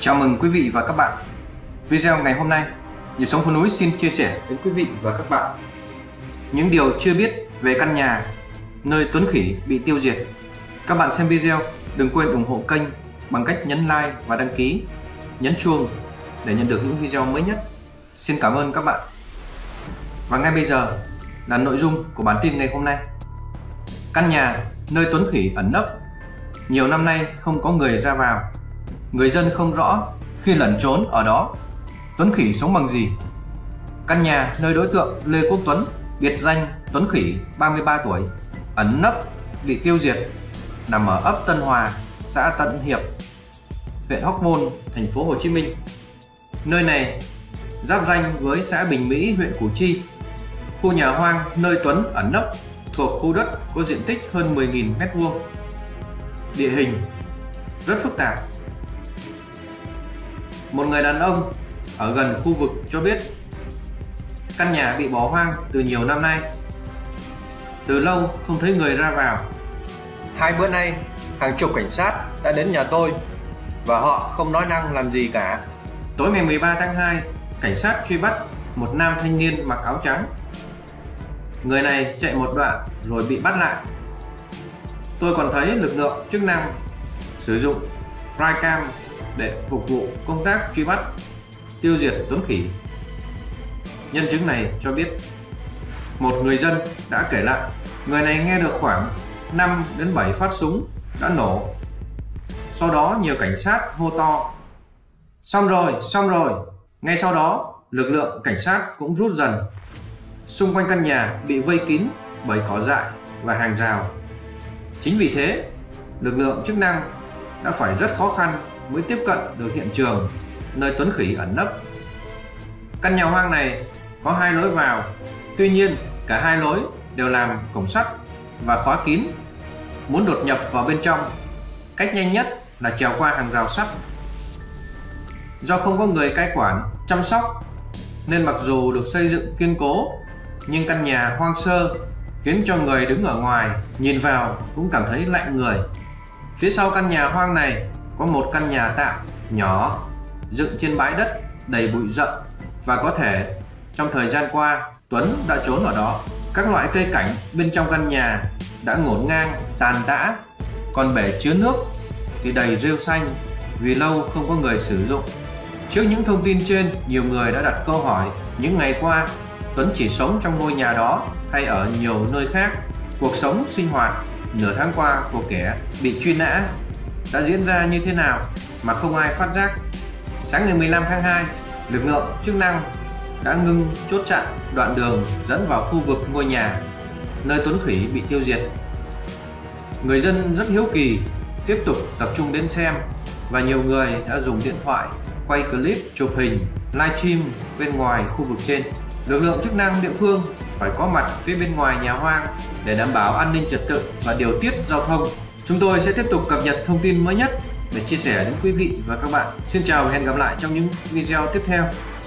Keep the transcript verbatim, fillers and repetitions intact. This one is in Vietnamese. Chào mừng quý vị và các bạn. Video ngày hôm nay, Nhịp Sống Phố Núi xin chia sẻ đến quý vị và các bạn những điều chưa biết về căn nhà nơi Tuấn Khỉ bị tiêu diệt. Các bạn xem video đừng quên ủng hộ kênh bằng cách nhấn like và đăng ký, nhấn chuông để nhận được những video mới nhất. Xin cảm ơn các bạn. Và ngay bây giờ là nội dung của bản tin ngày hôm nay. Căn nhà nơi Tuấn Khỉ ẩn nấp nhiều năm nay không có người ra vào. Người dân không rõ khi lẩn trốn ở đó Tuấn Khỉ sống bằng gì. Căn nhà nơi đối tượng Lê Quốc Tuấn, biệt danh Tuấn Khỉ, ba mươi ba tuổi, ẩn nấp bị tiêu diệt nằm ở ấp Tân Hòa, xã Tân Hiệp, huyện Hóc Môn, thành phố Hồ Chí Minh. Nơi này giáp ranh với xã Bình Mỹ, huyện Củ Chi. Khu nhà hoang nơi Tuấn ẩn nấp thuộc khu đất có diện tích hơn mười nghìn mét vuông. Địa hình rất phức tạp. Một người đàn ông ở gần khu vực cho biết căn nhà bị bỏ hoang từ nhiều năm nay. Từ lâu không thấy người ra vào. Hai bữa nay, hàng chục cảnh sát đã đến nhà tôi và họ không nói năng làm gì cả. Tối ngày mười ba tháng hai, cảnh sát truy bắt một nam thanh niên mặc áo trắng. Người này chạy một đoạn rồi bị bắt lại. Tôi còn thấy lực lượng chức năng sử dụng flycam để phục vụ công tác truy bắt, tiêu diệt Tuấn Khỉ. Nhân chứng này cho biết, một người dân đã kể lại, người này nghe được khoảng năm đến bảy phát súng đã nổ. Sau đó nhiều cảnh sát hô to, xong rồi, xong rồi. Ngay sau đó, lực lượng cảnh sát cũng rút dần. Xung quanh căn nhà bị vây kín bởi cỏ dại và hàng rào. Chính vì thế, lực lượng chức năng đã phải rất khó khăn mới tiếp cận được hiện trường nơi Tuấn Khỉ ẩn nấp. Căn nhà hoang này có hai lối vào, tuy nhiên cả hai lối đều làm cổng sắt và khóa kín. Muốn đột nhập vào bên trong, cách nhanh nhất là trèo qua hàng rào sắt. Do không có người cai quản, chăm sóc nên mặc dù được xây dựng kiên cố nhưng căn nhà hoang sơ khiến cho người đứng ở ngoài nhìn vào cũng cảm thấy lạnh người. Phía sau căn nhà hoang này có một căn nhà tạm nhỏ dựng trên bãi đất đầy bụi rậm và có thể trong thời gian qua Tuấn đã trốn ở đó. Các loại cây cảnh bên trong căn nhà đã ngổn ngang, tàn rã, còn bể chứa nước thì đầy rêu xanh vì lâu không có người sử dụng. Trước những thông tin trên, nhiều người đã đặt câu hỏi những ngày qua Tuấn chỉ sống trong ngôi nhà đó hay ở nhiều nơi khác. Cuộc sống sinh hoạt nửa tháng qua của kẻ bị truy nã đã diễn ra như thế nào mà không ai phát giác. Sáng ngày mười lăm tháng hai, lực lượng chức năng đã ngưng chốt chặn đoạn đường dẫn vào khu vực ngôi nhà nơi Tuấn Khỉ bị tiêu diệt. Người dân rất hiếu kỳ tiếp tục tập trung đến xem và nhiều người đã dùng điện thoại quay clip, chụp hình, livestream bên ngoài khu vực trên. Lực lượng chức năng địa phương phải có mặt phía bên ngoài nhà hoang để đảm bảo an ninh trật tự và điều tiết giao thông. Chúng tôi sẽ tiếp tục cập nhật thông tin mới nhất để chia sẻ đến quý vị và các bạn. Xin chào và hẹn gặp lại trong những video tiếp theo.